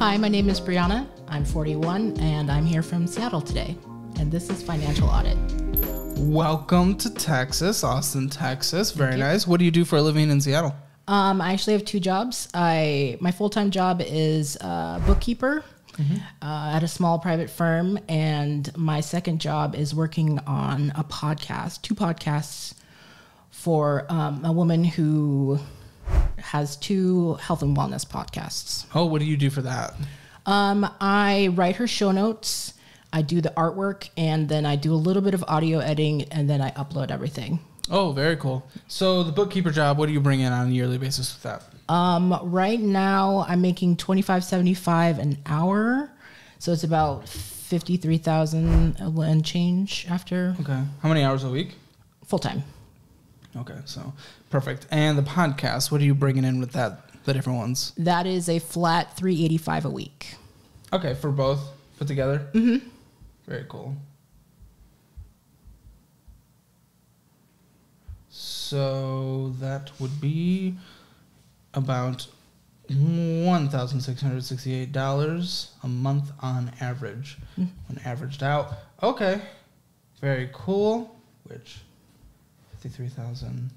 Hi, my name is Brianna. I'm 41 and I'm here from Seattle today. And this is Financial Audit. Welcome to Texas, Austin, Texas. Very nice. What do you do for a living in Seattle? I actually have two jobs. My full-time job is bookkeeper at a small private firm, and my second job is working on a podcast, two podcasts for a woman who has two health and wellness podcasts. Oh, what do you do for that? I write her show notes, I do the artwork, and then I do a little bit of audio editing, and then I upload everything. Oh, very cool. So the bookkeeper job, what do you bring in on a yearly basis with that? Right now I'm making $25.75 an hour. So it's about $53,000 and change after. Okay. How many hours a week? Full time. Okay. So perfect. And the podcast, what are you bringing in with that? The different ones? That is a flat $385 a week. Okay. For both put together? Mm-hmm. Very cool. So that would be about $1,668 a month on average, when averaged out. Okay, very cool. Which 53,000.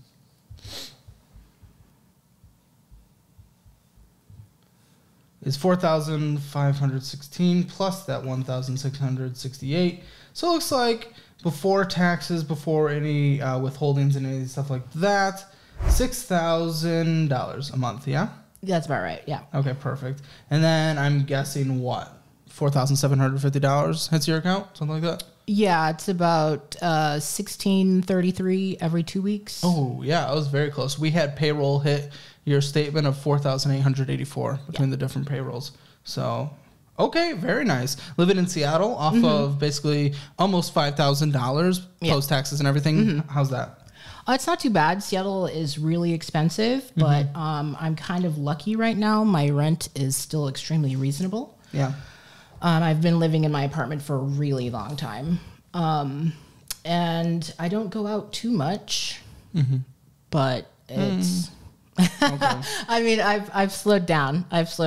Is 4,516 plus that 1,668. So it looks like before taxes, before any withholdings and any stuff like that, $6,000 a month, yeah? That's about right, yeah. Okay, perfect. And then I'm guessing what? $4,750 hits your account? Something like that? Yeah, it's about $1,633 every 2 weeks. Oh, yeah, I was very close. We had payroll hit your statement of $4,884 between the different payrolls. So, okay, very nice. Living in Seattle off of basically almost $5,000 post-taxes and everything. How's that? It's not too bad. Seattle is really expensive, but I'm kind of lucky right now. My rent is still extremely reasonable. Yeah. I've been living in my apartment for a really long time. And I don't go out too much, but it's... Okay. I mean, I've slowed down. But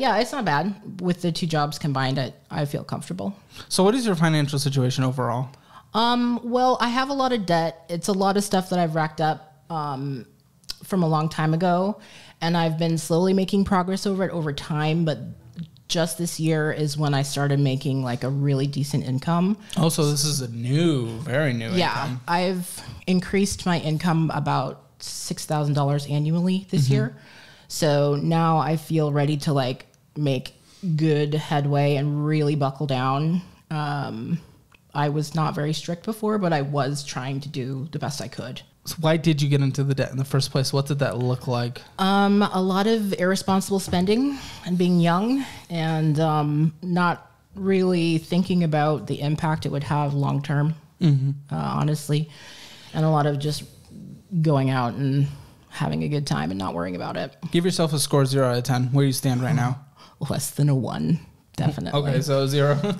yeah, it's not bad. With the two jobs combined, I feel comfortable. So what is your financial situation overall? Well, I have a lot of debt. It's a lot of stuff that I've racked up from a long time ago, and I've been slowly making progress over it over time, but just this year is when I started making like a really decent income. Oh, so this is a very new income. Yeah, I've increased my income about $6,000 annually this year. So now I feel ready to like make good headway and really buckle down. I was not very strict before, but I was trying to do the best I could. So why did you get into the debt in the first place? What did that look like? A lot of irresponsible spending and being young and not really thinking about the impact it would have long term, honestly. And a lot of just going out and having a good time and not worrying about it. Give yourself a score 0 out of 10. Where you stand right now? Less than a 1, definitely. Okay, so 0. 0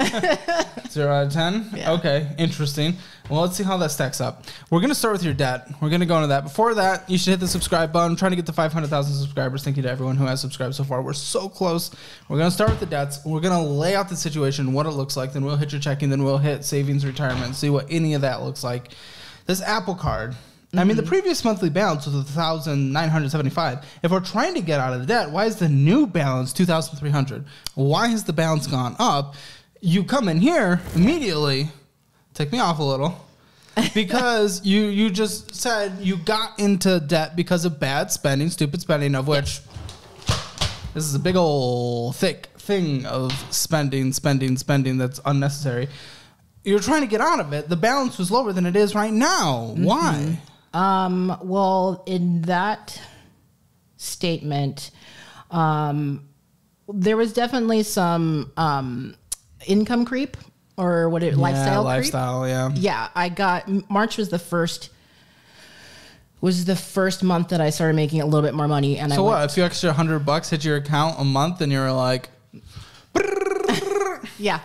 out of 10. Yeah. Okay, interesting. Well, let's see how that stacks up. We're going to start with your debt. We're going to go into that. Before that, you should hit the subscribe button. I'm trying to get to 500,000 subscribers. Thank you to everyone who has subscribed so far. We're so close. We're going to start with the debts. We're going to lay out the situation, what it looks like. Then we'll hit your checking. Then we'll hit savings, retirement, see what any of that looks like. This Apple Card. I mean, the previous monthly balance was $1,975. If we're trying to get out of the debt, why is the new balance $2,300? Why has the balance gone up? You come in here immediately, take me off a little, because you just said you got into debt because of bad spending, stupid spending, of which this is a big old thick thing of spending that's unnecessary. You're trying to get out of it. The balance was lower than it is right now. Why? Well, in that statement, there was definitely some income creep or lifestyle creep. Yeah, I got March was the first month that I started making a little bit more money. And so a few extra $100 hit your account a month, and you're like, yeah.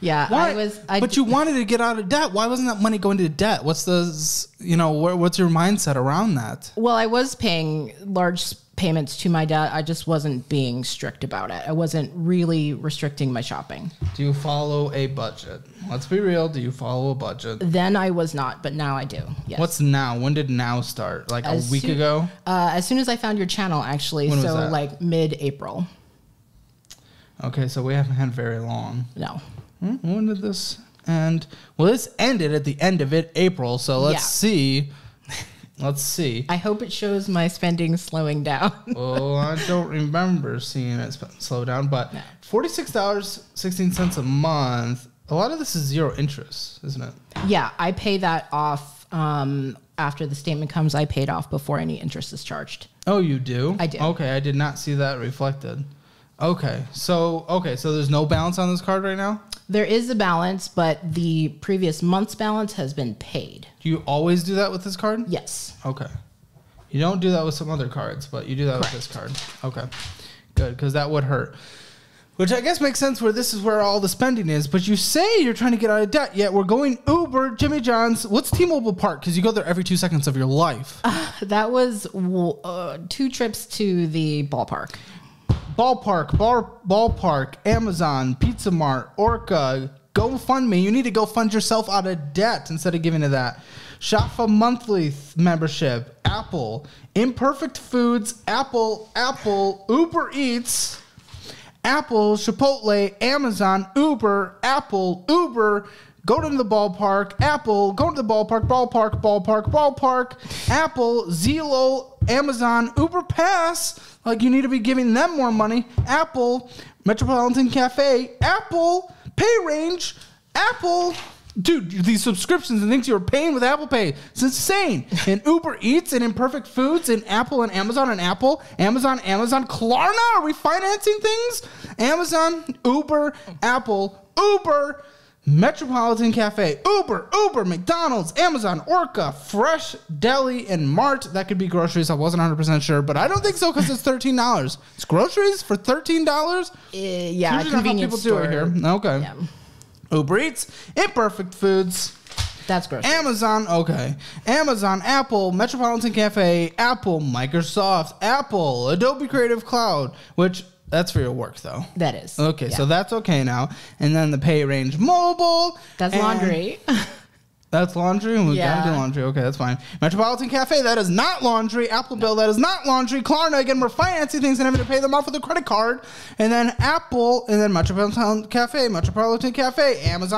Yeah, why? But you wanted to get out of debt. Why wasn't that money going to debt? What's the, you know, what's your mindset around that? Well, I was paying large payments to my dad. I just wasn't being strict about it. I wasn't really restricting my shopping. Do you follow a budget? Let's be real. Do you follow a budget? Then I was not, but now I do. Yes. What's now? When did now start? Like a week ago? As soon as I found your channel, actually. When was that? Like mid-April. Okay, so we haven't had very long. No. When did this end? Well, this ended at the end of it, April, so let's see. Let's see. I hope it shows my spending slowing down. Oh, I don't remember seeing it slow down, but no. $46.16 a month. A lot of this is zero interest, isn't it? Yeah, I pay that off after the statement comes. I paid off before any interest is charged. Oh, you do? I do. Okay, I did not see that reflected. Okay, so there's no balance on this card right now? There is a balance, but the previous month's balance has been paid. Do you always do that with this card? Yes. Okay. You don't do that with some other cards, but you do that with this card. Okay. Good, because that would hurt. Which I guess makes sense where this is where all the spending is, but you say you're trying to get out of debt, yet we're going Uber, Jimmy John's. What's T-Mobile Park? Because you go there every 2 seconds of your life. That was 2 trips to the ballpark. Ballpark, Amazon, Pizza Mart, Orca, GoFundMe. You need to go fund yourself out of debt instead of giving to that. Shop for monthly membership, Apple, Imperfect Foods, Apple, Uber Eats, Apple, Chipotle, Amazon, Uber, Apple, Uber, go to the ballpark, Apple, go to the ballpark, Apple, Zelle, Amazon, Uber Pass, like you need to be giving them more money. Apple, Metropolitan Cafe, Apple, Pay Range, Apple. Dude, these subscriptions and things you were paying with Apple Pay, it's insane. And Uber Eats and Imperfect Foods and Apple and Amazon and Apple. Amazon, Klarna, are we financing things? Amazon, Uber, Apple, Uber, Metropolitan Cafe, Uber, McDonald's, Amazon, Orca, Fresh Deli, and Mart. That could be groceries. I wasn't 100% sure, but I don't think so because it's $13. It's groceries for $13? Yeah, usually convenience store. Do it here. Okay. Yeah. Uber Eats, Imperfect Foods. That's gross. Amazon, okay. Amazon, Apple, Metropolitan Cafe, Apple, Microsoft, Apple, Adobe Creative Cloud, which... That's for your work, though. That is. Okay, yeah. So that's okay now. And then the Pay Range Mobile. That's laundry. That's laundry? We've got to do laundry. Okay, that's fine. Metropolitan Cafe, that is not laundry. Apple Bill, that is not laundry. Klarna, again, we're financing things and having to pay them off with a credit card. And then Apple, and then Metropolitan Cafe, Amazon,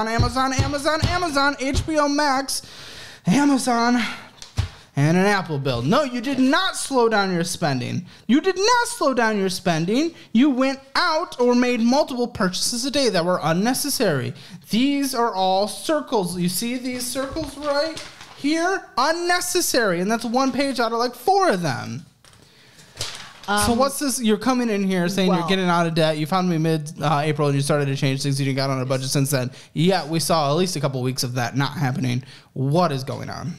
HBO Max, Amazon. And an Apple bill. No, you did not slow down your spending. You went out or made multiple purchases a day that were unnecessary. These are all circles. You see these circles right here? Unnecessary. And that's one page out of like 4 of them. So what's this? You're coming in here saying you're getting out of debt. You found me mid-April and you started to change things. You got on a budget since then. Yeah, we saw at least a couple weeks of that not happening. What is going on?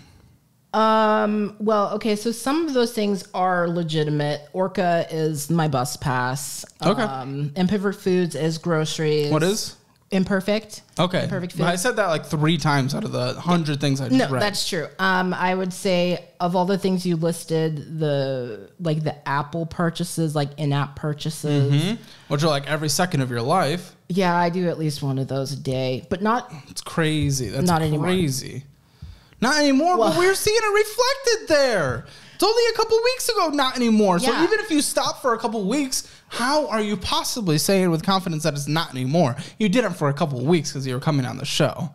Well, okay, so some of those things are legitimate. Orca is my bus pass. Okay. Imperfect Foods is groceries. What is? Imperfect. Okay. Imperfect Foods. I said that like 3 times out of the 100 things I just read. No, that's true. I would say of all the things you listed, the Apple purchases, like in-app purchases. Mm-hmm. Which are like every second of your life. Yeah, I do at least one of those a day, but not... It's crazy. That's not crazy. Anymore. Not anymore, but we're seeing it reflected there. It's only a couple weeks ago, not anymore. Yeah. So even if you stop for a couple weeks, how are you possibly saying with confidence that it's not anymore? You did it for a couple weeks because you were coming on the show.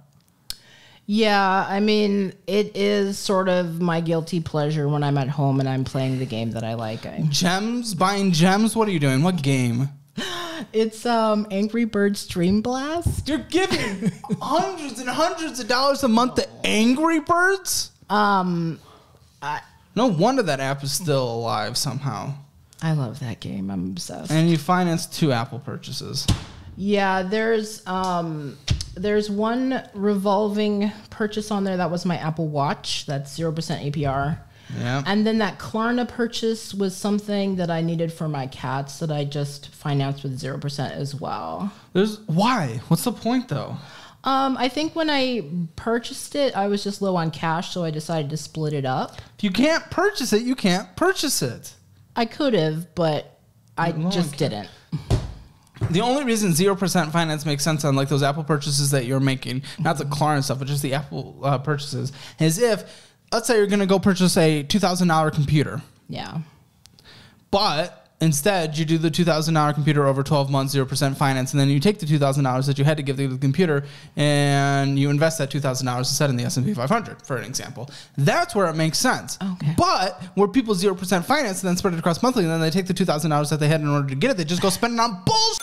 Yeah, I mean, it is sort of my guilty pleasure when I'm at home and I'm playing the game that I like. Gems? Buying gems? What are you doing? What game? It's Angry Birds Dream Blast. You're giving hundreds and hundreds of dollars a month to Angry Birds? No wonder that app is still alive somehow. I love that game. I'm obsessed. And you financed 2 Apple purchases. Yeah, there's one revolving purchase on there that was my Apple Watch. That's 0% APR. Yeah. And then that Klarna purchase was something that I needed for my cats that I just financed with 0% as well. Why? What's the point though? I think when I purchased it, I was just low on cash, so I decided to split it up. If you can't purchase it, you can't purchase it. I could have, but I just didn't. The only reason 0% finance makes sense on like those Apple purchases that you're making, not the Klarna stuff, but just the Apple purchases, is if, let's say you're going to go purchase a $2,000 computer. Yeah. But instead, you do the $2,000 computer over 12 months, 0% finance, and then you take the $2,000 that you had to give to the computer and you invest that $2,000 instead in the S&P 500, for an example. That's where it makes sense. Okay. But where people 0% finance and then spread it across monthly, and then they take the $2,000 that they had in order to get it, they just go spend it on bullshit.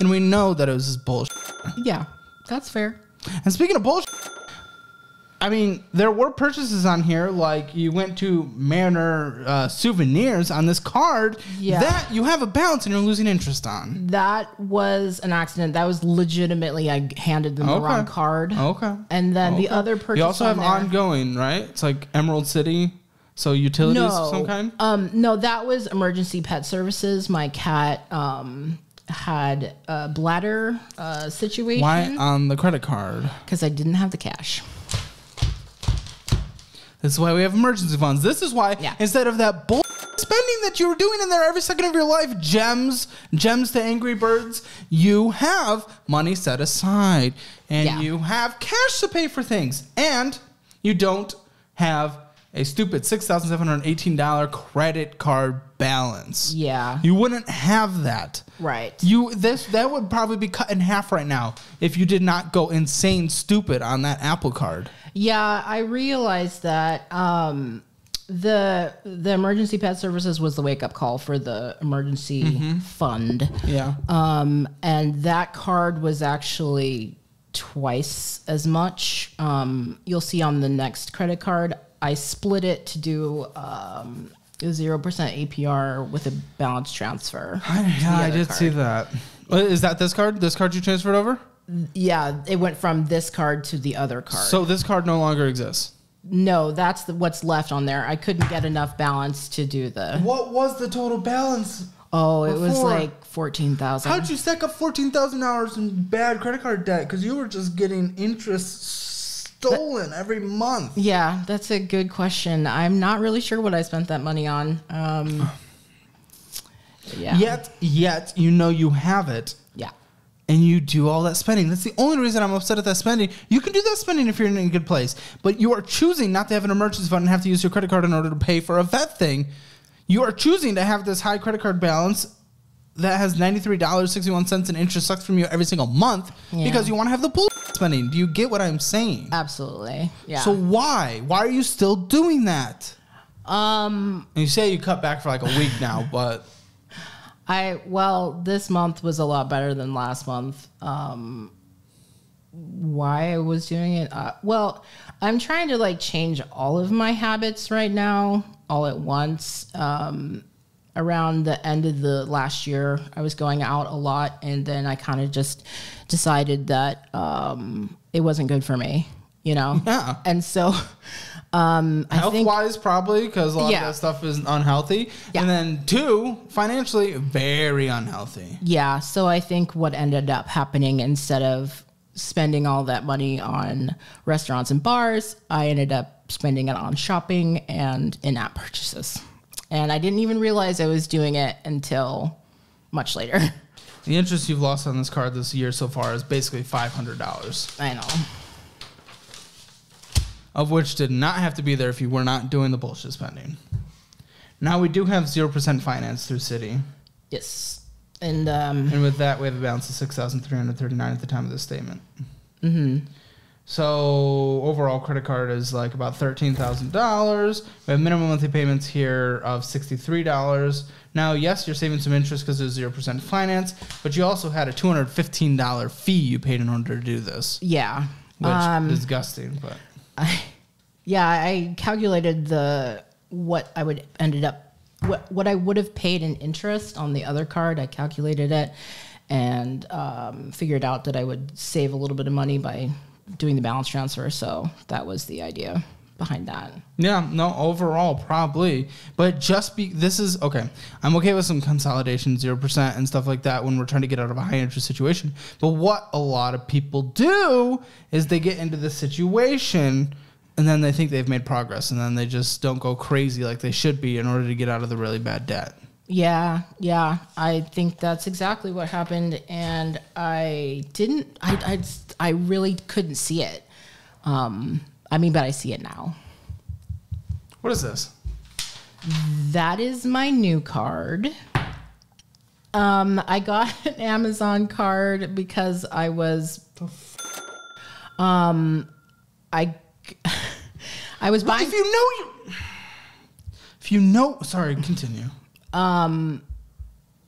And we know that it was just bullshit. Yeah, that's fair. And speaking of bullshit, I mean, there were purchases on here, like you went to Mariner Souvenirs on this card that you have a balance and you're losing interest on. That was an accident. That was legitimately, I handed them the wrong card. Okay. And then the other purchase you also have on there, ongoing, right? It's like Emerald City. So utilities of some kind? No, that was emergency pet services. My cat had a bladder situation. Why on the credit card? Because I didn't have the cash. This is why we have emergency funds. This is why instead of that bull spending that you were doing in there every second of your life, gems to Angry Birds, you have money set aside and you have cash to pay for things, and you don't have a stupid $6,718 credit card balance. Yeah. You wouldn't have that. Right. That would probably be cut in half right now if you did not go insane stupid on that Apple card. Yeah, I realized that the emergency pet services was the wake-up call for the emergency fund. Yeah. And that card was actually twice as much. You'll see on the next credit card I split it to do 0% APR with a balance transfer. Yeah, I did see that. Is that this card? This card you transferred over? Yeah, it went from this card to the other card. So this card no longer exists? No, that's what's left on there. I couldn't get enough balance to do the... What was the total balance? Oh, it was like $14,000. How'd you stack up $14,000 in bad credit card debt? Because you were just getting interest stolen every month. Yeah, that's a good question. I'm not really sure what I spent that money on. Yet, you know you have it. Yeah. And you do all that spending. That's the only reason I'm upset at that spending. You can do that spending if you're in a good place, but you are choosing not to have an emergency fund and have to use your credit card in order to pay for a vet thing. You are choosing to have this high credit card balance that has $93.61 in interest sucked from you every single month because you want to have the bullshit spending. Do you get what I'm saying? Absolutely. Yeah. So why? Why are you still doing that? And you say you cut back for like a week now, but well, this month was a lot better than last month. Why I was doing it? Well, I'm trying to like change all of my habits right now all at once. Around the end of the last year, I was going out a lot, and then I kind of just decided that it wasn't good for me, you know? Yeah. And so health-wise, probably, because a lot of that stuff is unhealthy. Yeah. And then two, financially, very unhealthy. Yeah, so I think what ended up happening, instead of spending all that money on restaurants and bars, I ended up spending it on shopping and in-app purchases. And I didn't even realize I was doing it until much later. The interest you've lost on this card this year so far is basically $500. I know. Of which did not have to be there if you were not doing the bullshit spending. Now we do have 0% finance through Citi. Yes. And with that, we have a balance of $6,339 at the time of this statement. Mm-hmm. So overall credit card is like about $13,000. We have minimum monthly payments here of $63. Now, yes, you're saving some interest because there's 0% finance, but you also had a $215 fee you paid in order to do this. Yeah. Which is disgusting. But I calculated what I would have paid in interest on the other card. I calculated it and figured out that I would save a little bit of money by doing the balance transfer, so that was the idea. behind that. Yeah, no, overall, probably. But just be, this is, okay, I'm okay with some consolidation, 0% and stuff like that when we're trying to get out of a high interest situation. But what a lot of people do is they get into this situation and then they think they've made progress and then they just don't go crazy like they should be in order to get out of the really bad debt. Yeah, yeah. I think that's exactly what happened, and I really couldn't see it. I mean, but I see it now. What is this? That is my new card. I got an Amazon card because I was, I was buying. Sorry, continue.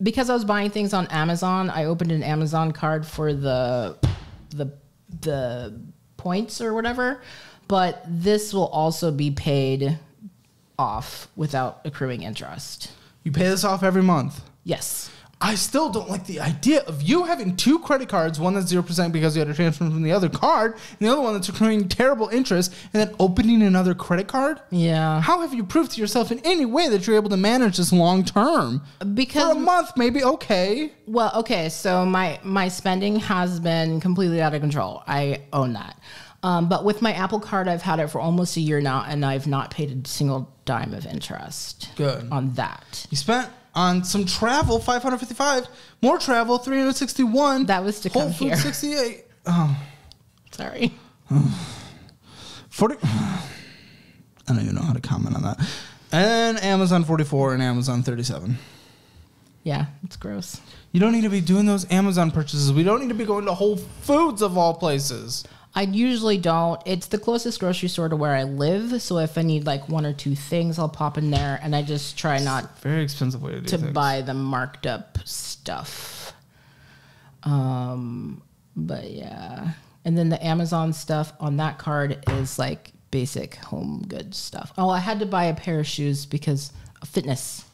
Because I was buying things on Amazon, I opened an Amazon card for the points or whatever, but this will also be paid off without accruing interest. You pay this off every month? Yes. I still don't like the idea of you having two credit cards, one that's 0% because you had to transfer from the other card, and the other one that's accruing terrible interest, and then opening another credit card? Yeah. How have you proved to yourself in any way that you're able to manage this long term? Because for a month, maybe, okay. Well, okay, so my spending has been completely out of control. I own that. But with my Apple Card, I've had it for almost a year now, and I've not paid a single dime of interest. Good. On that. You spent... on some travel, $555. More travel, $361. That was to come here. Whole Foods, $68. Oh. Sorry. 40. I don't even know how to comment on that. And Amazon, $44, and Amazon, $37. Yeah, it's gross. You don't need to be doing those Amazon purchases. We don't need to be going to Whole Foods of all places. I usually don't. It's the closest grocery store to where I live, so if I need like one or two things, I'll pop in there, and I just try not very expensive way to do things. Buy the marked up stuff. But yeah, and then the Amazon stuff on that card is like basic home goods stuff. Oh, I had to buy a pair of shoes because of fitness.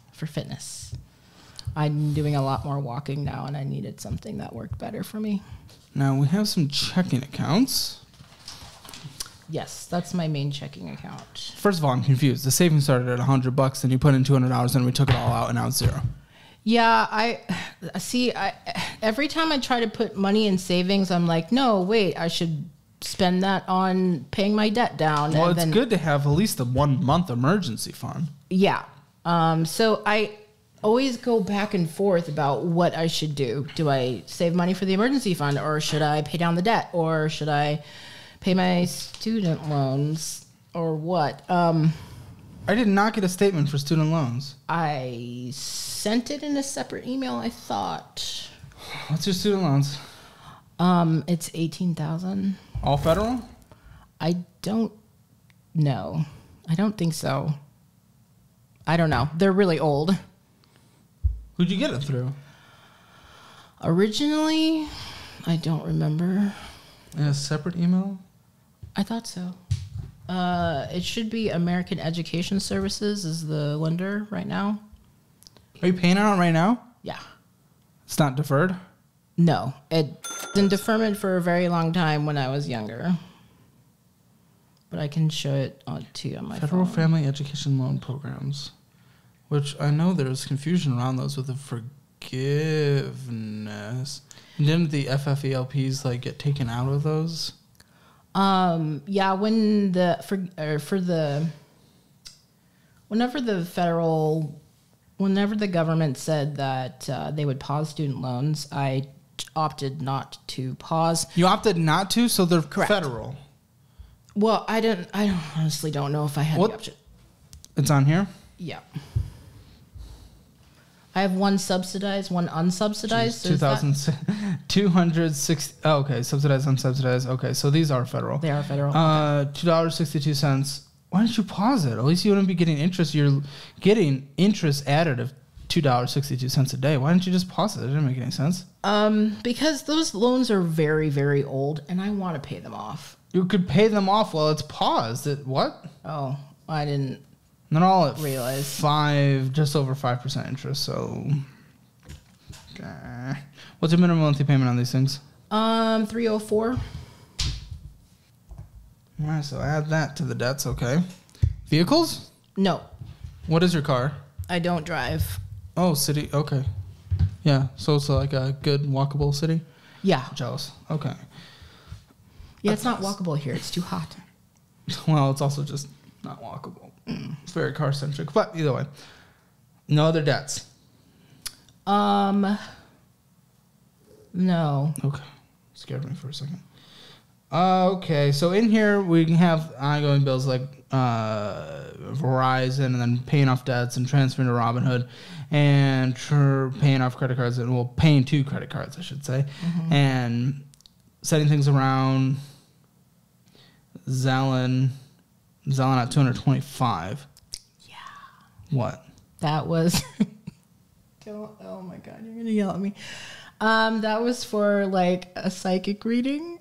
I'm doing a lot more walking now, and I needed something that worked better for me. Now, we have some checking accounts. Yes, that's my main checking account. First of all, I'm confused. The savings started at $100, and you put in $200, and we took it all out, and now it's zero. Yeah, I see, every time I try to put money in savings, I'm like, no, wait, I should spend that on paying my debt down. Well, and it's good to have at least a one-month emergency fund. Yeah. So I... always go back and forth about what I should do. Do I save money for the emergency fund, or should I pay down the debt, or should I pay my student loans, or what? I did not get a statement for student loans. I sent it in a separate email, I thought. What's your student loans? It's $18,000. All federal? I don't know. I don't think so. I don't know. They're really old. Who'd you get it through? Originally, I don't remember. In a separate email? I thought so. It should be American Education Services is the lender right now. Are you paying on it right now? Yeah. It's not deferred? No. It's in deferment for a very long time when I was younger. But I can show it to you on my phone. Federal Family Education Loan Programs. Which I know there was confusion around those with the forgiveness. And didn't the FFELPs like get taken out of those? Yeah, when the whenever the government said that they would pause student loans, I opted not to pause. You opted not to, so they're correct. Federal. Well, I honestly don't know if I had the option. It's on here? Yeah. I have one subsidized, one unsubsidized. 260. Oh, okay, subsidized, unsubsidized. Okay, so these are federal. They are federal. Okay. $2.62. Why didn't you pause it? At least you wouldn't be getting interest. You're getting interest added of $2.62 a day. Why didn't you just pause it? It didn't make any sense. Because those loans are very, very old, and I want to pay them off. You could pay them off while it's paused. What? Oh, I didn't. Not all at just over 5% interest. So, what's your minimum monthly payment on these things? $304. All right, so add that to the debts, okay. Vehicles? No. What is your car? I don't drive. Oh, city, okay. Yeah, so it's like a good walkable city? Yeah. Jealous, okay. Yeah, it's not walkable here. It's too hot. Well, it's also just not walkable. Mm. It's very car-centric, but either way. No other debts? No. Okay. Scared me for a second. Okay, so in here we can have ongoing bills like Verizon, and then paying off debts and transferring to Robinhood, and paying off credit cards, and well, paying two credit cards, I should say, mm-hmm. and setting things around Zelle at 225. Yeah. What? That was. Don't. Oh my God! You're gonna yell at me. That was for like a psychic reading.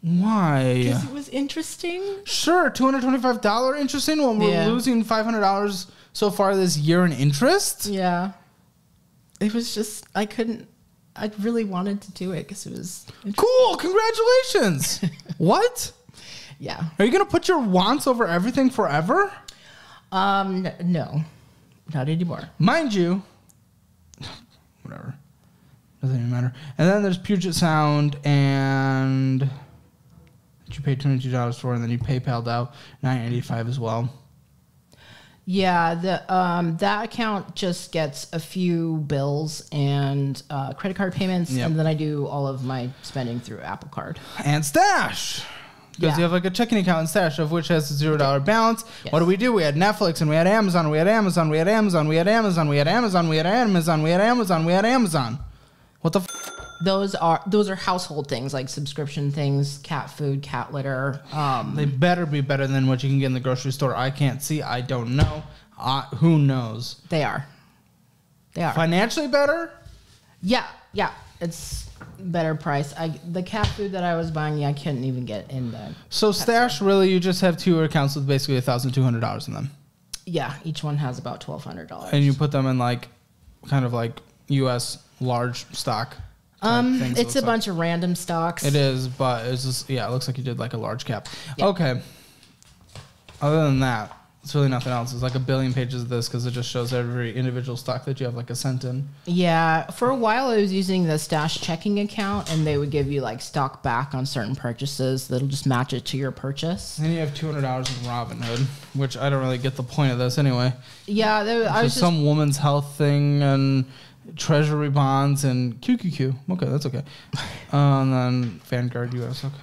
Why? Because it was interesting. Sure, $225 interesting when we're losing $500 so far this year in interest. Yeah. It was just, I couldn't, I really wanted to do it because it was cool. Congratulations. What? Yeah. Are you going to put your wants over everything forever? No, not anymore. Mind you, whatever. Doesn't even matter. And then there's Puget Sound and... you paid $22 for, and then you PayPal'd out $985 as well. Yeah, the that account just gets a few bills and credit card payments, and then I do all of my spending through Apple Card and Stash. Because you have like a checking account and Stash, of which has a $0 balance. Yes. What do? We had Netflix, and we had Amazon, we had Amazon, we had Amazon, we had Amazon, we had Amazon, we had Amazon, we had Amazon, we had Amazon. What the? Those are household things like subscription things, cat food, cat litter. They better be better than what you can get in the grocery store. I can't see. I don't know. Who knows? They are. They are financially better. Yeah, yeah. It's better price. The cat food that I was buying, I couldn't even get in the. So Stash, really, you just have two accounts with basically $1,200 in them. Yeah, each one has about $1,200. And you put them in like, kind of like U.S. large stock. It's a bunch of random stocks. It is, but it's just, yeah, it looks like you did like a large cap. Yeah. Okay. Other than that, it's really nothing else. It's like a billion pages of this because it just shows every individual stock that you have like a cent in. Yeah. For a while, I was using the Stash checking account, and they would give you like stock back on certain purchases. That'll just match it to your purchase. And you have $200 in Robinhood, which I don't really get the point of this anyway. Yeah. It's just some woman's health thing and... Treasury bonds and QQQ. Okay, that's okay. And then Vanguard US. Okay.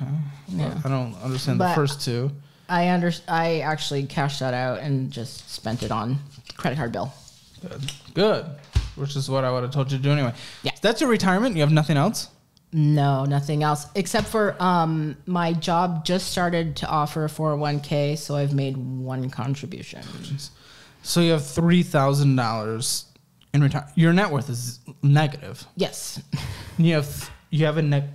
Yeah. I don't understand the first two. I actually cashed that out and just spent it on credit card bill. Good. Good. Which is what I would have told you to do anyway. Yeah. So that's your retirement. You have nothing else? No, nothing else except for my job just started to offer a 401k, so I've made one contribution. So you have $3,000. In retirement, your net worth is negative. Yes. You have a net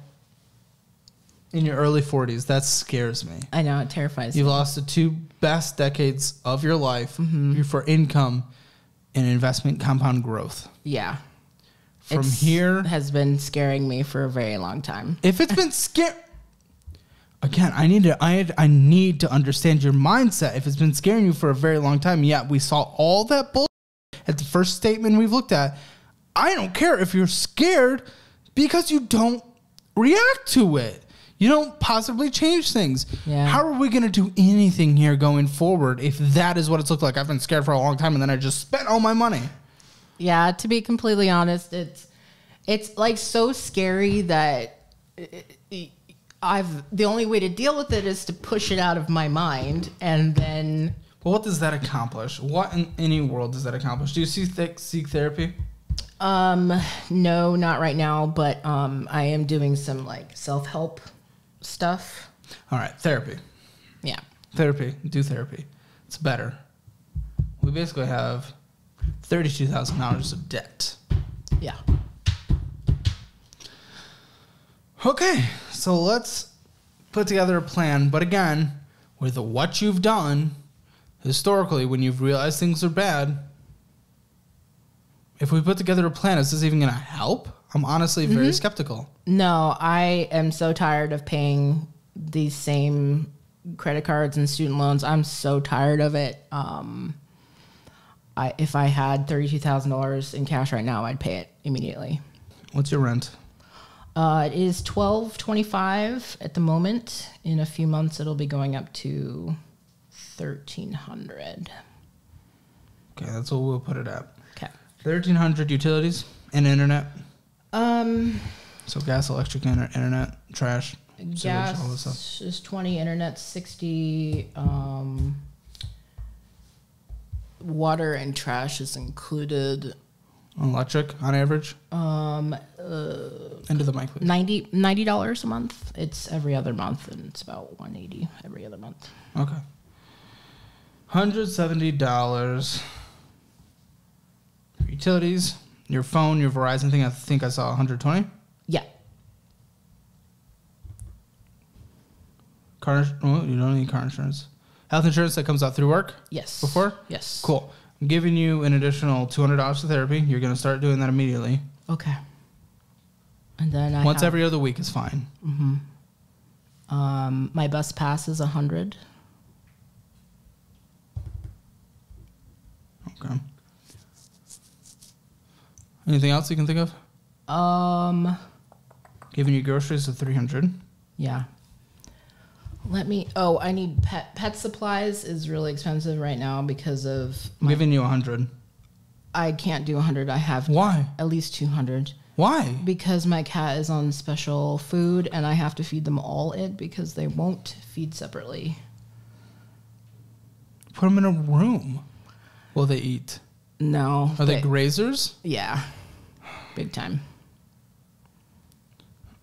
in your early 40s. That scares me. I know, it terrifies me. You've lost the two best decades of your life for income and investment compound growth. Yeah. From here has been scaring me for a very long time. If it's been scary again, I need to understand your mindset. If it's been scaring you for a very long time, yet we saw all that bullshit. At the first statement we've looked at, I don't care if you're scared because you don't react to it. You don't possibly change things. Yeah. How are we going to do anything here going forward if that is what it's looked like? I've been scared for a long time, and then I just spent all my money. Yeah, to be completely honest, it's like so scary that the only way to deal with it is to push it out of my mind and then... Well, what does that accomplish? What in any world does that accomplish? Do you seek therapy? No, not right now, but I am doing some like self-help stuff. All right, therapy. Yeah. Therapy. Do therapy. It's better. We basically have $32,000 of debt. Yeah. Okay, so let's put together a plan. But again, with what you've done... Historically, when you've realized things are bad, if we put together a plan, is this even going to help? I'm honestly very skeptical. No, I am so tired of paying these same credit cards and student loans. I'm so tired of it. If I had $32,000 in cash right now, I'd pay it immediately. What's your rent? It is $1,225 at the moment. In a few months, it'll be going up to $1,300. Okay, that's what we'll put it at. Okay. $1,300 utilities and internet. So gas, electric, internet, trash. Gas sewage, all this stuff. Is 20, internet 60. Water and trash is included. Electric on average. Into the mic, please. $90 a month. It's every other month, and it's about $180 every other month. Okay. $170 for utilities. Your phone, your Verizon thing. I think I saw 120. Yeah. Car. Oh, you don't need car insurance. Health insurance that comes out through work. Yes. Before. Yes. Cool. I'm giving you an additional $200 to therapy. You're going to start doing that immediately. Okay. And then I once every other week is fine. Mm-hmm. My bus pass is $100. Okay. Anything else you can think of? Giving you groceries is $300. Yeah. Let me. Oh, I need pet supplies is really expensive right now because of. I'm giving you $100. I can't do $100. I have why at least $200. Why? Because my cat is on special food and I have to feed them all it because they won't feed separately. Put them in a room. Will they eat? No. Are they grazers? Yeah, big time.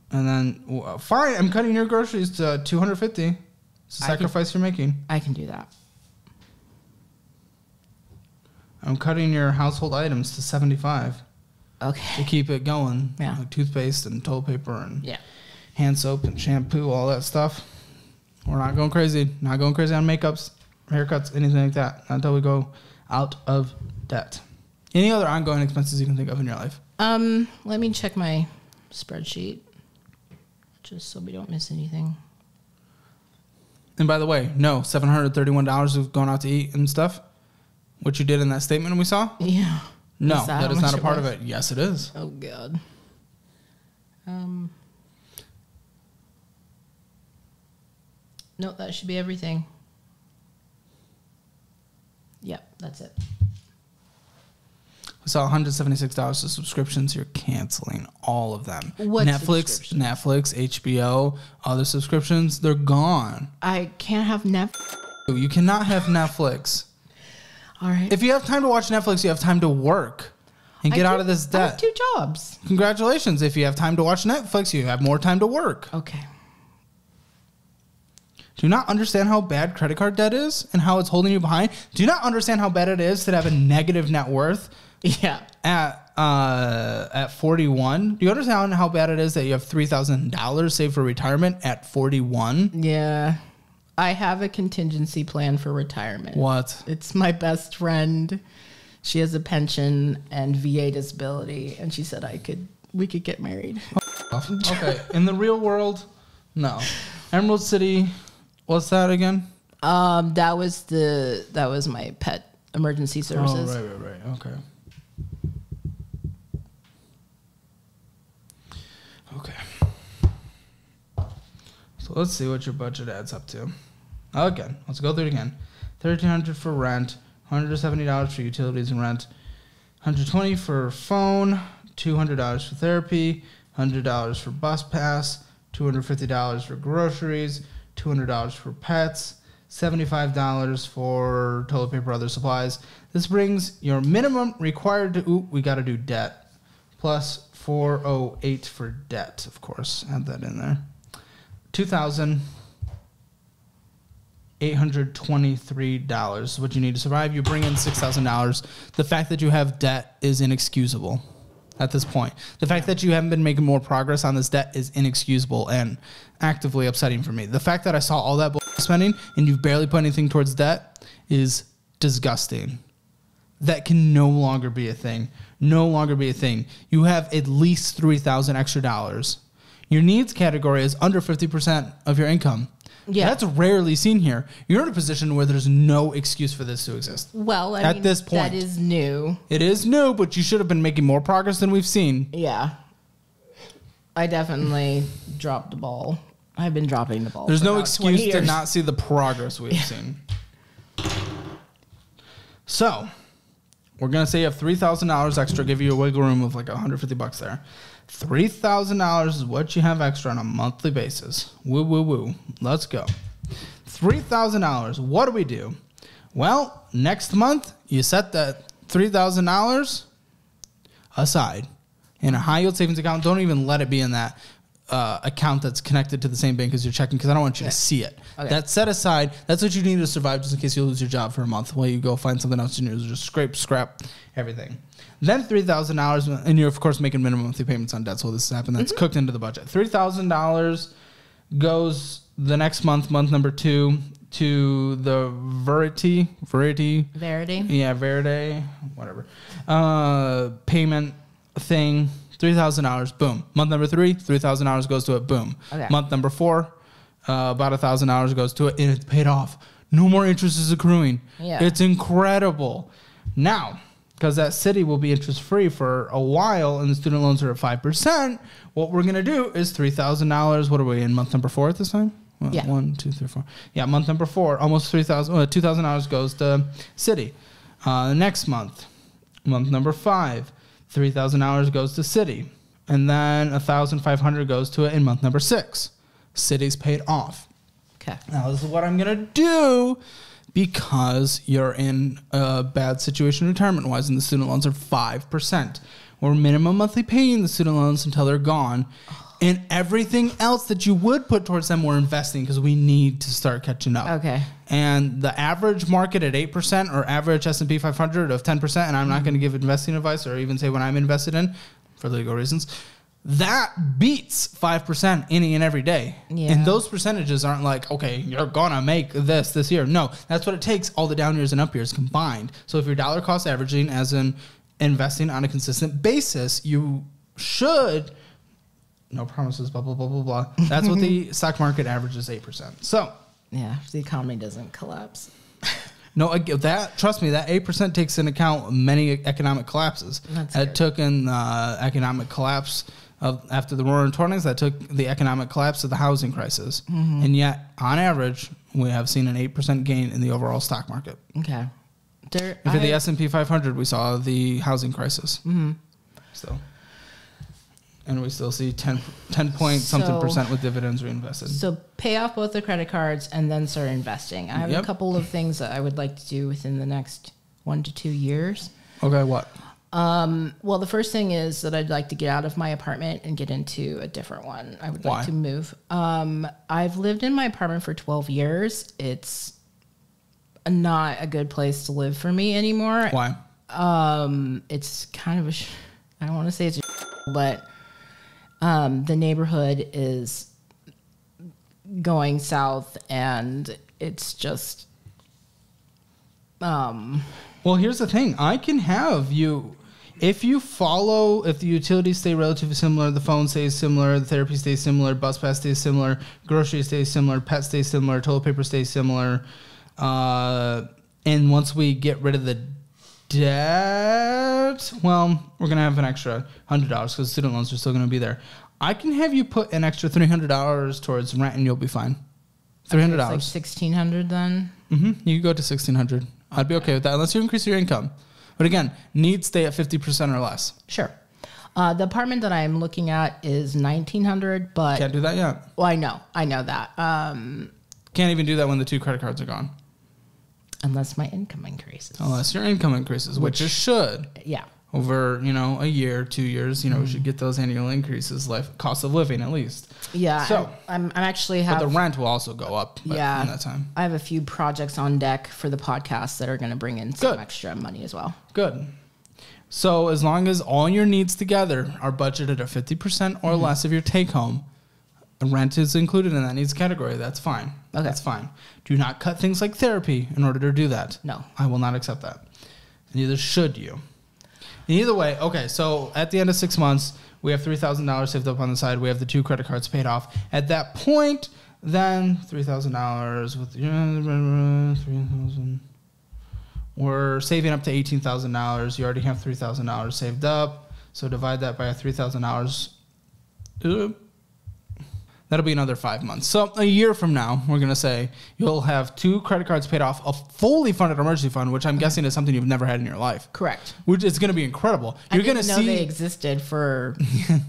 And then, well, fine, I'm cutting your groceries to $250. It's a sacrifice you're making. I can do that. I'm cutting your household items to $75. Okay. To keep it going. Yeah. Like toothpaste and toilet paper and hand soap and shampoo, all that stuff. We're not going crazy. Not going crazy on makeups, haircuts, anything like that until we go out of debt. Any other ongoing expenses you can think of in your life? Let me check my spreadsheet. Just so we don't miss anything. And by the way, no, $731 of going out to eat and stuff, what you did in that statement we saw? Yeah. No, that is not a part of it. Yes, it is. Oh, God. No, that should be everything. Yep, that's it. We saw $176 of subscriptions. You're canceling all of them. What Netflix, HBO, other subscriptions, they're gone. I can't have Netflix. You cannot have Netflix. All right. If you have time to watch Netflix, you have time to work and get out of this debt. I have two jobs. Congratulations. If you have time to watch Netflix, you have more time to work. Okay. Do you not understand how bad credit card debt is and how it's holding you behind? Do you not understand how bad it is to have a negative net worth? Yeah. At 41. Do you understand how bad it is that you have $3,000 saved for retirement at 41? Yeah. I have a contingency plan for retirement. What? It's my best friend. She has a pension and VA disability, and she said we could get married. Oh, okay. In the real world, no. Emerald City, what's that again? That was my pet emergency services. Oh, right. Okay. Okay. So let's see what your budget adds up to. Again, let's go through it again. $1,300 for rent, $170 for utilities and rent, $120 for phone, $200 for therapy, $100 for bus pass, $250 for groceries, $200 for pets, $75 for toilet paper, other supplies. This brings your minimum required to, we got to do debt, plus 408 for debt, of course. Add that in there. $2,823 is what you need to survive. You bring in $6,000. The fact that you have debt is inexcusable. At this point, the fact that you haven't been making more progress on this debt is inexcusable and actively upsetting for me. The fact that I saw all that spending and you've barely put anything towards debt is disgusting. That can no longer be a thing. No longer be a thing. You have at least $3,000 extra dollars. Your needs category is under 50% of your income. Yeah. That's rarely seen here. You're in a position where there's no excuse for this to exist. Well, I mean, this point. That is new. It is new, but you should have been making more progress than we've seen. Yeah. I definitely dropped the ball. I've been dropping the ball. There's no excuse to not see the progress we've seen. So, we're going to say you have $3,000 extra, give you a wiggle room of like $150 there. $3,000 is what you have extra on a monthly basis. Woo, woo, woo. Let's go. $3,000. What do we do? Well, next month, you set that $3,000 aside in a high yield savings account. Don't even let it be in that account that's connected to the same bank as you're checking, because I don't want you to see it. Okay. That's set aside. That's what you need to survive, just in case you lose your job for a month while you go find something else you need to just scrap everything. Then $3,000, and you're, of course, making minimum monthly payments on debt, so this is happening. That's cooked into the budget. $3,000 goes the next month, month number two, to the Verity. Yeah, Verde, whatever. Payment thing, $3,000, boom. Month number three, $3,000 goes to it, boom. Okay. Month number four, about $1,000 goes to it, and it's paid off. No more interest is accruing. Yeah. It's incredible. Now, because that city will be interest-free for a while and the student loans are at 5%, what we're going to do is $3,000. What are we in month number four at this time? Yeah. One, two, three, four. Yeah, month number four, almost $2,000 goes to city. Next month, month number five, $3,000 goes to city. And then $1,500 goes to it in month number six. City's paid off. Okay. Now, this is what I'm going to do, because you're in a bad situation retirement-wise and the student loans are 5%. Or minimum monthly paying the student loans until they're gone. And everything else that you would put towards them, we're investing, because we need to start catching up. Okay. And the average market at 8% or average S&P 500 of 10%, and I'm not going to give investing advice or even say what I'm invested in for legal reasons, that beats 5% any and every day. Yeah. And those percentages aren't like, okay, you're going to make this year. No, that's what it takes, all the down years and up years combined. So if you're dollar cost averaging, as in investing on a consistent basis, you should, no promises, blah, blah, blah, blah, blah. That's what the stock market averages, 8%. So, yeah, if the economy doesn't collapse. No, that, trust me, that 8% takes into account many economic collapses. That took in the economic collapse after the Roaring '20s, that took the economic collapse of the housing crisis. Mm-hmm. And yet, on average, we have seen an 8% gain in the overall stock market. Okay. And for the S&P 500, we saw the housing crisis. Mm-hmm. So, and we still see 10 point something percent with dividends reinvested. So pay off both the credit cards and then start investing. I have a couple of things that I would like to do within the next 1 to 2 years. Okay, what? Well, the first thing is that I'd like to get out of my apartment and get into a different one. I would like to move. I've lived in my apartment for 12 years. It's not a good place to live for me anymore. Why? It's kind of a, I don't want to say it's a but the neighborhood is going south, and it's just, well, here's the thing. I can have you, if the utilities stay relatively similar, the phone stays similar, the therapy stays similar, bus pass stays similar, groceries stays similar, pet stays similar, toilet paper stays similar. And once we get rid of the debt, well, we're going to have an extra $100 because student loans are still going to be there. I can have you put an extra $300 towards rent and you'll be fine. $300. Like $1,600 then? Mm-hmm. You can go to $1,600. I'd be okay with that, unless you increase your income. But again, needs stay at 50% or less. Sure. The apartment that I'm looking at is $1,900, but... Can't do that yet. Well, I know that. Can't even do that when the two credit cards are gone. Unless my income increases. Unless your income increases, which it should. Yeah. Over, a year, 2 years, we should get those annual increases, cost of living at least. Yeah. So I'm actually but the rent will also go up. Yeah. In that time, I have a few projects on deck for the podcast that are going to bring in some extra money as well. Good. So as long as all your needs together are budgeted at 50% or less of your take home, rent is included in that needs category. That's fine. Okay. That's fine. Do not cut things like therapy in order to do that. No, I will not accept that. Neither should you. Either way, okay, so at the end of 6 months, we have $3,000 saved up on the side. We have the two credit cards paid off. At that point, Then $3,000 with $3,000. We're saving up to $18,000. You already have $3,000 saved up. So divide that by $3,000. That'll be another 5 months. So a year from now, we're going to say you'll have 2 credit cards paid off, a fully funded emergency fund, which I'm guessing is something you've never had in your life. Correct. Which is going to be incredible. You're going to see they existed for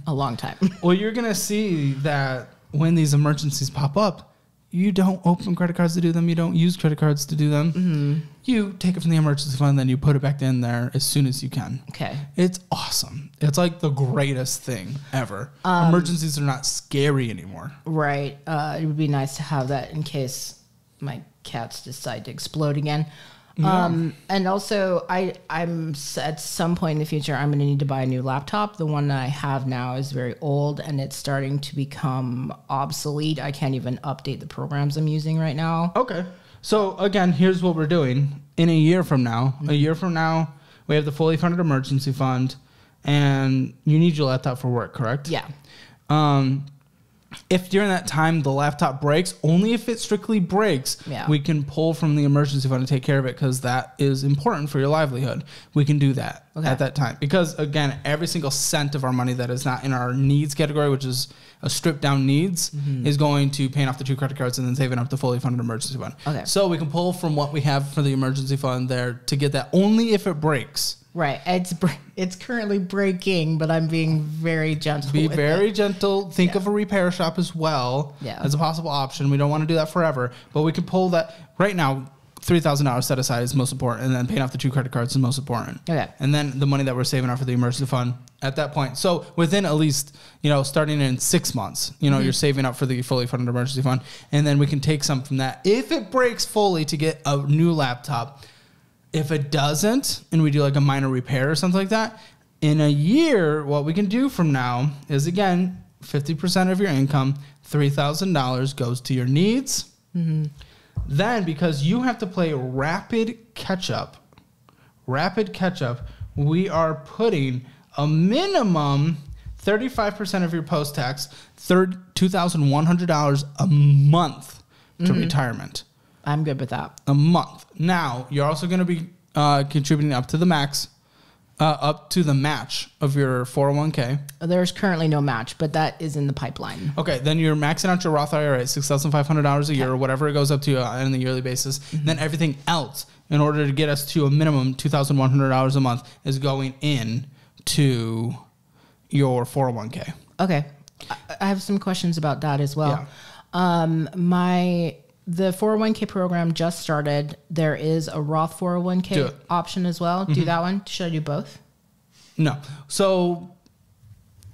a long time. Well, you're going to see that when these emergencies pop up, you don't open credit cards to do them. You don't use credit cards to do them. Mm-hmm. You take it from the emergency fund, then you put it back in there as soon as you can. Okay. It's awesome. It's like the greatest thing ever. Emergencies are not scary anymore. Right. It would be nice to have that in case my cats decide to explode again. Yeah. And also, I'm at some point in the future, I'm going to need to buy a new laptop. The one that I have now is very old, and it's starting to become obsolete. I can't even update the programs I'm using right now. Okay. So, again, here's what we're doing. In a year from now, we have the fully funded emergency fund, and you need your laptop for work, correct? Yeah. If during that time the laptop breaks, only if it strictly breaks, we can pull from the emergency fund to take care of it, because that is important for your livelihood. We can do that at that time. Because, again, every single cent of our money that is not in our needs category, which is a stripped down needs, is going to paying off the 2 credit cards and then saving up the fully funded emergency fund. Okay. So we can pull from what we have for the emergency fund there to get that only if it breaks. Right. It's currently breaking, but I'm being very gentle. Be very gentle. Think of a repair shop as well as a possible option. We don't want to do that forever, but we can pull that. Right now, $3,000 set aside is most important, and then paying off the 2 credit cards is most important. Okay. And then the money that we're saving up for the emergency fund at that point. So within at least, starting in 6 months, you're saving up for the fully funded emergency fund, and then we can take some from that if it breaks fully to get a new laptop. If it doesn't, and we do like a minor repair or something like that, in a year, what we can do from now is, again, 50% of your income, $3,000 goes to your needs. Mm-hmm. Then, because you have to play rapid catch-up, we are putting a minimum 35% of your post-tax, $2,100 a month to retirement. I'm good with that. A month. Now, you're also going to be contributing up to the max, up to the match of your 401k. There's currently no match, but that is in the pipeline. Okay, then you're maxing out your Roth IRA, $6,500 a year, or whatever it goes up to on the yearly basis. Mm-hmm. Then everything else, in order to get us to a minimum $2,100 a month, is going in to your 401k. Okay. I have some questions about that as well. Yeah. The 401k program just started. There is a Roth 401k option as well. Do that one. Should I do both? No. So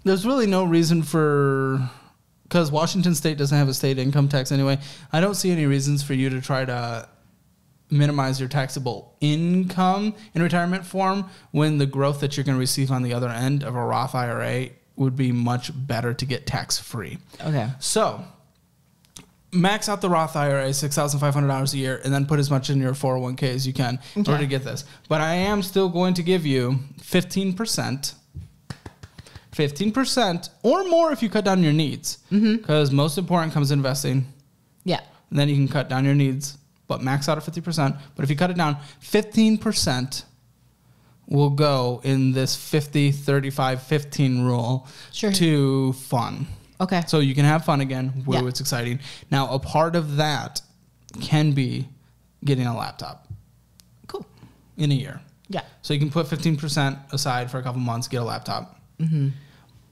there's really no reason because Washington State doesn't have a state income tax anyway. I don't see any reasons for you to try to minimize your taxable income in retirement form when the growth that you're going to receive on the other end of a Roth IRA would be much better to get tax free. Okay. So max out the Roth IRA, $6,500 a year, and then put as much in your 401k as you can in order to get this. But I am still going to give you 15% or more if you cut down your needs, because most important comes investing. Yeah. And then you can cut down your needs, but max out at 50%. But if you cut it down, 15% will go in this 50, 35, 15 rule to fun. Okay. So you can have fun again. Woo, it's exciting. Now, a part of that can be getting a laptop. Cool. In a year. Yeah. So you can put 15% aside for a couple months, get a laptop.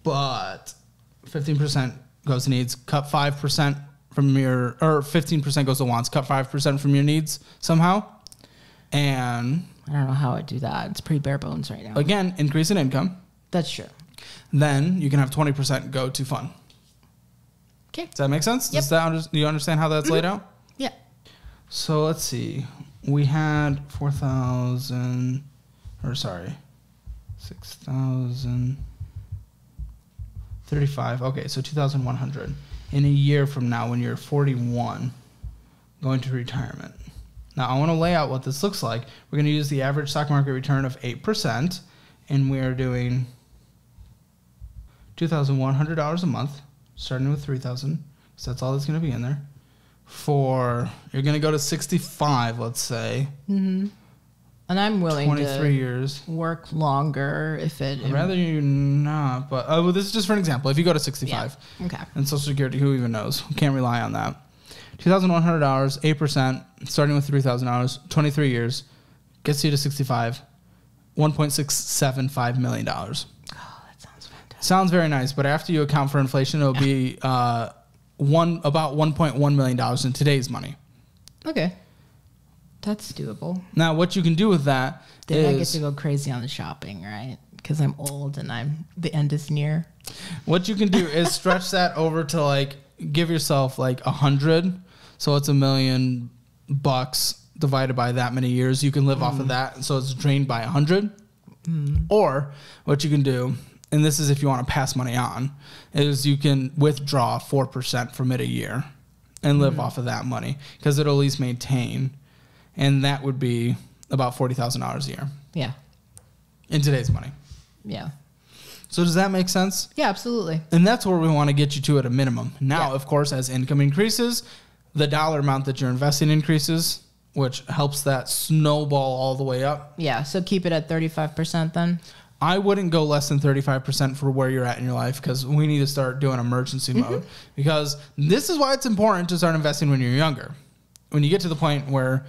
But 15% goes to needs. Cut 5% from your, or 15% goes to wants. Cut 5% from your needs somehow. And I don't know how I'd do that. It's pretty bare bones right now. Again, increase in income. That's true. Then you can have 20% go to fun. Okay. Does that make sense? Yep. Do you understand how that's laid out? Yeah. So let's see. We had 6,035. Okay, so 2,100 in a year from now when you're 41 going to retirement. Now, I want to lay out what this looks like. We're going to use the average stock market return of 8%, and we're doing $2,100 a month, starting with $3,000, so that's all that's going to be in there. for, you're going to go to 65, let's say. Mm-hmm. And I'm willing 23 to years. Work longer if it... I'd rather you not, but... Oh, well, this is just for an example. If you go to 65. Yeah. Okay. And Social Security, who even knows? We can't rely on that. $2,100, 8%, starting with $3,000, 23 years, gets you to 65, $1.675 million. Oh, that sounds fantastic. Sounds very nice, but after you account for inflation, it'll be about $1.1 million in today's money. Okay. That's doable. Now, what you can do with that is... Then I get to go crazy on the shopping, right? Because I'm old and the end is near. What you can do is stretch that over to, like, give yourself, like, 100. So it's $1,000,000 divided by that many years. You can live off of that. So it's drained by 100. Mm. Or what you can do, and this is if you want to pass money on, is you can withdraw 4% from it a year and live off of that money because it'll at least maintain... And that would be about $40,000 a year. Yeah. In today's money. Yeah. So does that make sense? Yeah, absolutely. And that's where we want to get you to at a minimum. Now, of course, as income increases, the dollar amount that you're investing increases, which helps that snowball all the way up. Yeah, so keep it at 35% then? I wouldn't go less than 35% for where you're at in your life because we need to start doing emergency mode because this is why it's important to start investing when you're younger. When you get to the point where...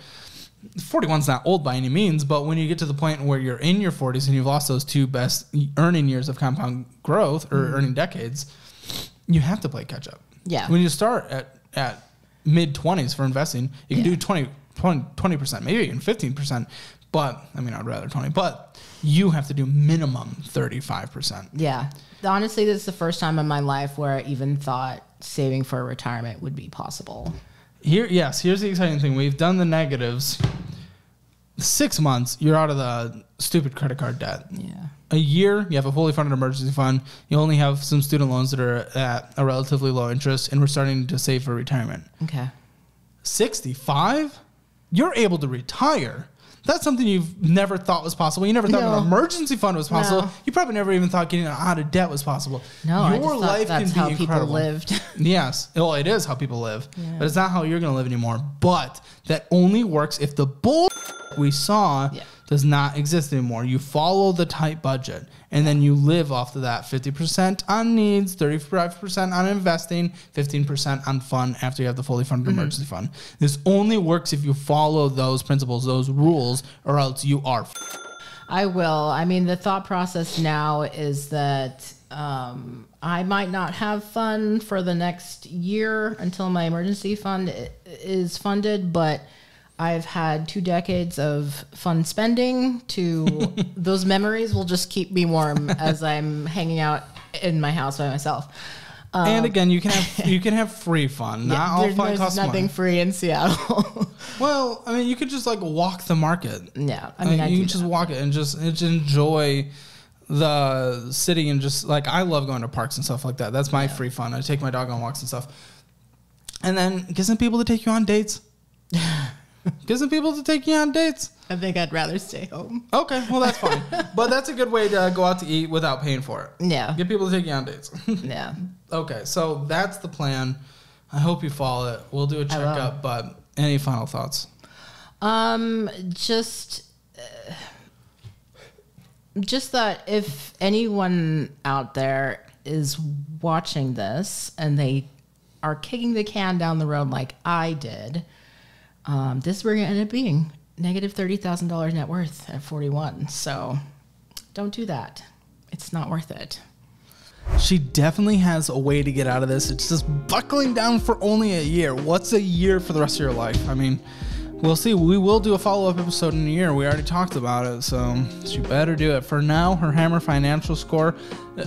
41's not old by any means, but when you get to the point where you're in your 40s and you've lost those two best earning years of compound growth or earning decades, you have to play catch up. Yeah. When you start at mid-20s for investing, you can do 20%, maybe even 15%. But, I mean, I'd rather 20. But you have to do minimum 35%. Yeah. Honestly, this is the first time in my life where I even thought saving for retirement would be possible. Here's the exciting thing. We've done the negatives. 6 months, you're out of the stupid credit card debt. Yeah. A year, you have a fully funded emergency fund. You only have some student loans that are at a relatively low interest, and we're starting to save for retirement. Okay. 65, you're able to retire. That's something you've never thought was possible. You never thought an emergency fund was possible. No. You probably never even thought getting out of debt was possible. No, your life can be incredible. That's how people lived. Yes. Well, it is how people live. Yeah. But it's not how you're going to live anymore. But that only works if the bull we saw does not exist anymore. You follow the tight budget, and then you live off of that 50% on needs, 35% on investing, 15% on fun after you have the fully funded emergency fund. This only works if you follow those principles, those rules, or else you are. I will. I mean, the thought process now is that I might not have fun for the next year until my emergency fund is funded, but... I've had 2 decades of fun spending to those memories will just keep me warm as I'm hanging out in my house by myself. And again, you can have free fun. Not all fun costs money. There's nothing free in Seattle. Well, I mean, you could just like walk the market. Yeah. I mean, you can just walk it and just enjoy the city and just like, I love going to parks and stuff like that. That's my free fun. I take my dog on walks and stuff. And then get some people to take you on dates. Get some people to take you on dates. I think I'd rather stay home. Okay, well, that's fine. But that's a good way to go out to eat without paying for it. Yeah. Get people to take you on dates. Yeah. Okay, so that's the plan. I hope you follow it. We'll do a checkup, but any final thoughts? Just that if anyone out there is watching this and they are kicking the can down the road like I did... this is where you're going to end up being negative $30,000 net worth at 41. So don't do that. It's not worth it. She definitely has a way to get out of this. It's just buckling down for only a year. What's a year for the rest of your life? I mean, we'll see. We will do a follow-up episode in a year. We already talked about it, so she better do it. For now, her Hammer financial score,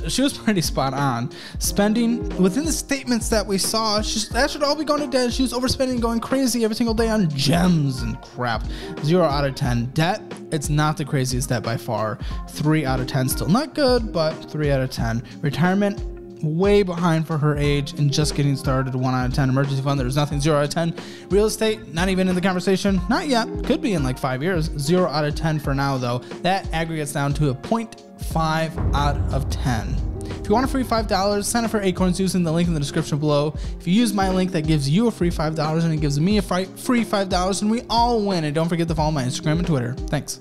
she was pretty spot on. Spending, within the statements that we saw, that should all be going to debt. She was overspending, going crazy every single day on gems and crap. 0 out of 10. Debt, it's not the craziest debt by far. 3 out of 10, still not good, but 3 out of 10. Retirement, way behind for her age and just getting started. 1 out of 10. Emergency fund, there's nothing. 0 out of 10. Real estate, not even in the conversation. Not yet. Could be in like 5 years. 0 out of 10 for now, though. That aggregates down to a 0.5 out of 10. If you want a free $5, sign up for Acorns using the link in the description below. If you use my link, that gives you a free $5 and it gives me a free $5 and we all win. And don't forget to follow my Instagram and Twitter. Thanks.